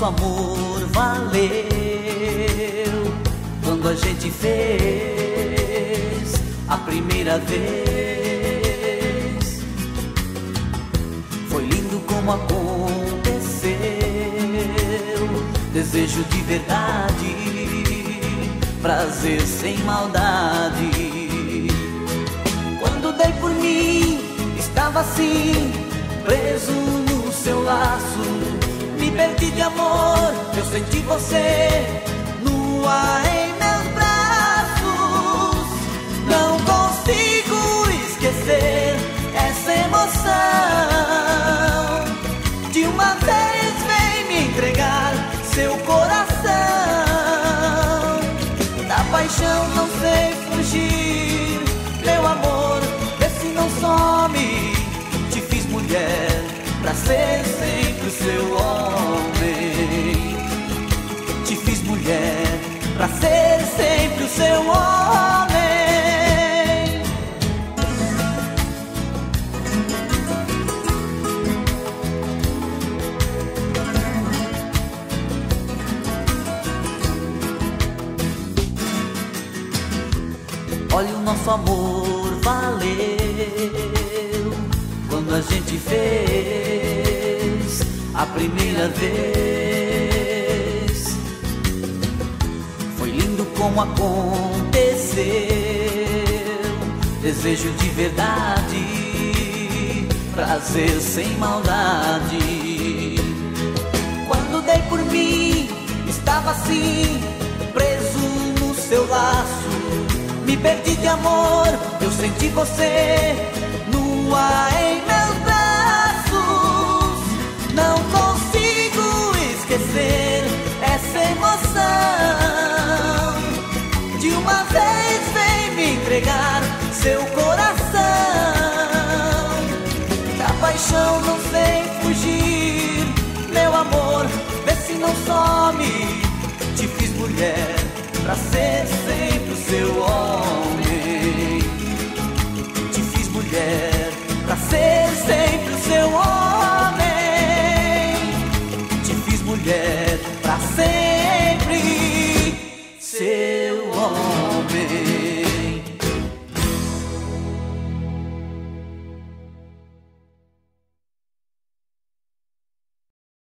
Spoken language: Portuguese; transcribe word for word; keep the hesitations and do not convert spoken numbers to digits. nosso amor valeu quando a gente fez a primeira vez. Foi lindo como aconteceu, desejo de verdade, prazer sem maldade. Quando dei por mim, estava assim, preso no seu laço. Me perdi de amor, eu senti você nua em meus braços. Não consigo esquecer essa emoção. De uma vez vem me entregar seu coração. Da paixão não sei fugir, meu amor, vê se não some. Te fiz mulher pra ser sempre o seu homem. Te fiz mulher pra ser sempre o seu homem. Olha, o nosso amor valeu quando a gente fez a primeira vez. Foi lindo como aconteceu, desejo de verdade, prazer sem maldade. Quando dei por mim, estava assim, preso no seu laço. Me perdi de amor, eu senti você nua em meus braços. Não essa emoção, de uma vez vem me entregar seu coração. Da paixão não sei fugir, meu amor, vê se não some. Te fiz mulher pra ser sempre o seu homem. Te fiz mulher pra ser sempre o seu homem. Te fiz mulher pra sempre ser.